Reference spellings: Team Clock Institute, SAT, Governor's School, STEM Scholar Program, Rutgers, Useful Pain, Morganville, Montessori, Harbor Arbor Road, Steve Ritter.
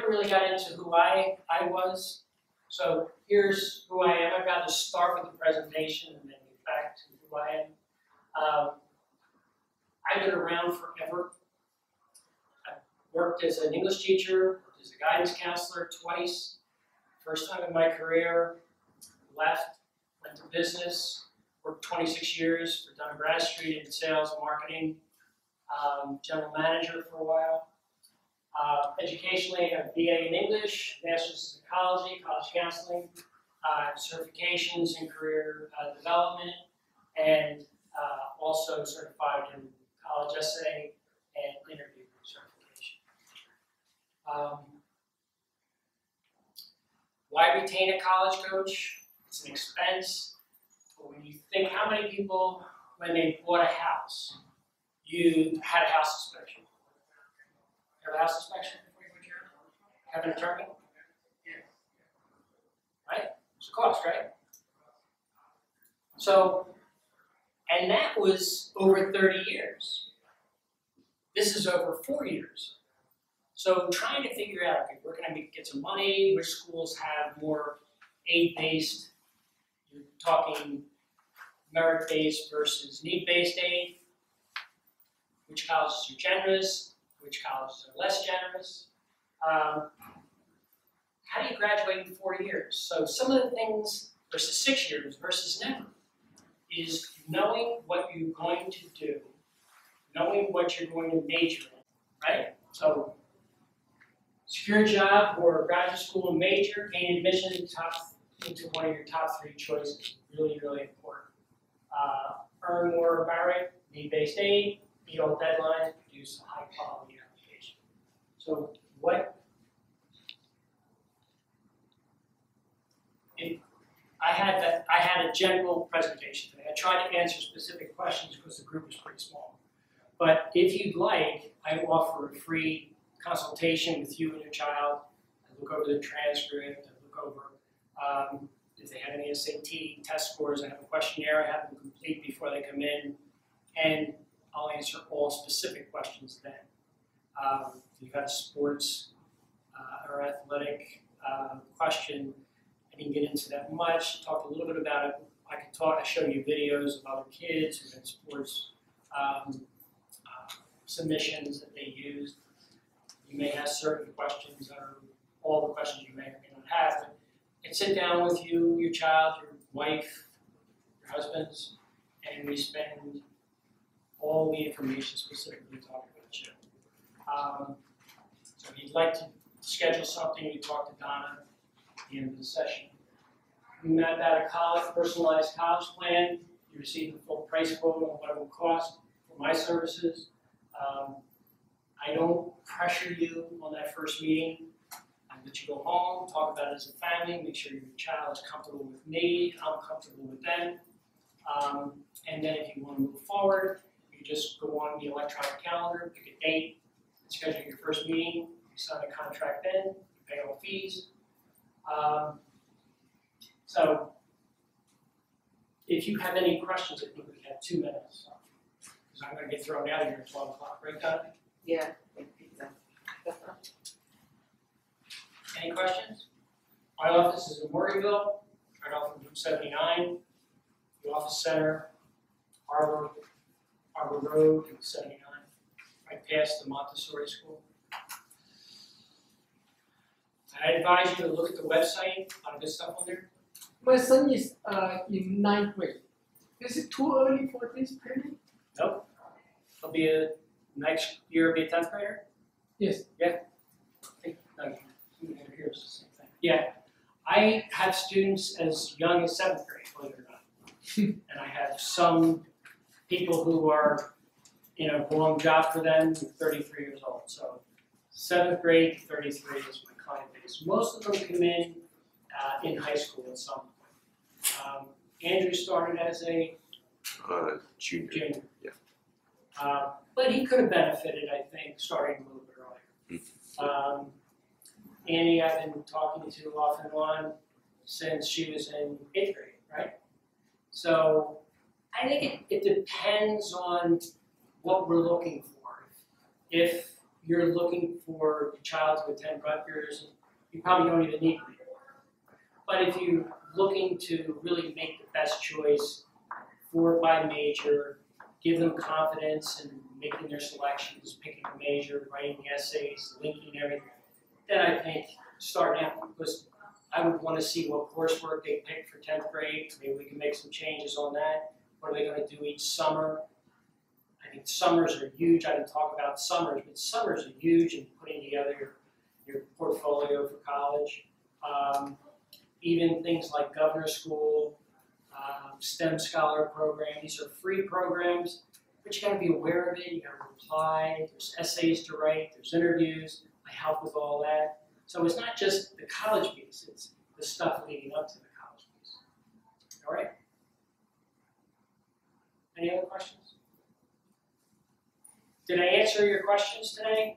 never really got into who I was. So here's who I am. I've got to start with the presentation and then get back to who I am. I've been around forever. I've worked as an English teacher, worked as a guidance counselor twice. First time in my career, left, went to business, worked 26 years for Dun & Bradstreet in sales and marketing, general manager for a while. Educationally, I have a BA in English, Master's in Psychology, College Counseling, certifications in career development, and also certified in college essay and interview certification. Why retain a college coach? It's an expense. But when you think how many people, when they bought a house, you had a house inspection. Have a house inspection before you return? Have an attorney? Right? It's a cost, right? So, and that was over 30 years. This is over 4 years. So trying to figure out, okay, we're going to get some money, which schools have more aid-based, you're talking merit-based versus need-based aid, which colleges are generous, which colleges are less generous. How do you graduate in 4 years? So some of the things versus 6 years versus never is knowing what you're going to do, knowing what you're going to major in, right? So secure a job or graduate school and major, gain admission into one of your top three choices. Really, really important. Earn more merit, need-based aid, meet all deadlines, produce a high-quality application. So what if I had a general presentation today. I tried to answer specific questions because the group was pretty small. But if you'd like, I offer a free consultation with you and your child. I look over the transcript, I look over if they have any SAT test scores. I have a questionnaire I have them complete before they come in, and I'll answer all specific questions then. If you've got a sports or athletic question, I didn't get into that much, talk a little bit about it. I can talk, I show you videos of other kids who've had sports submissions that they used. You may have certain questions that are all the questions you may or may not have. But I sit down with you, your child, your wife, your husbands, and we spend all the information specifically talking about you. So if you'd like to schedule something, you talk to Donna at the end of the session. You map out a personalized college plan. You receive the full price quote on what it will cost for my services. I don't pressure you on that first meeting. I let you go home, talk about it as a family, make sure your child is comfortable with me, I'm comfortable with them. And then if you want to move forward, you just go on the electronic calendar, pick a date, schedule your first meeting, you sign a contract then, you pay all fees. So if you have any questions, I think we have 2 minutes. Because I'm going to get thrown out of here at 12 o'clock, right, Doug? Yeah. Any questions? My office is in Morganville, right off of Route 79. The office center, Harbor Arbor Road, 79, right past the Montessori school. I advise you to look at the website. A lot of good stuff on there. My son is in 9th grade. Is it too early for this period? Nope. He'll be a next year. Be a 10th grader. Yes. Yeah. I think here's the same thing. Yeah. I have students as young as 7th grade, believe it or not. And I have some people who are in a long job for them, 33 years old. So 7th grade to 33 is my client base. Most of them come in high school at some point. Andrew started as a junior. Yeah. But he could have benefited, I think, starting a little bit earlier. Annie, I've been talking to off and on since she was in 8th grade, right? So I think it depends on what we're looking for. If you're looking for your child to attend Rutgers, you probably don't even need it. But if you're looking to really make the best choice for by major, give them confidence in making their selections, picking a major, writing essays, linking everything, then I think starting out with, I would want to see what coursework they pick for 10th grade. Maybe we can make some changes on that. What are they going to do each summer? I think summers are huge. I didn't talk about summers, but summers are huge in putting together your portfolio for college. Even things like Governor's School, STEM Scholar Program. These are free programs, but you got to be aware of it. You got to apply. There's essays to write. There's interviews. I help with all that. So it's not just the college piece. It's the stuff leading up to the college piece. All right. Any other questions? Did I answer your questions today?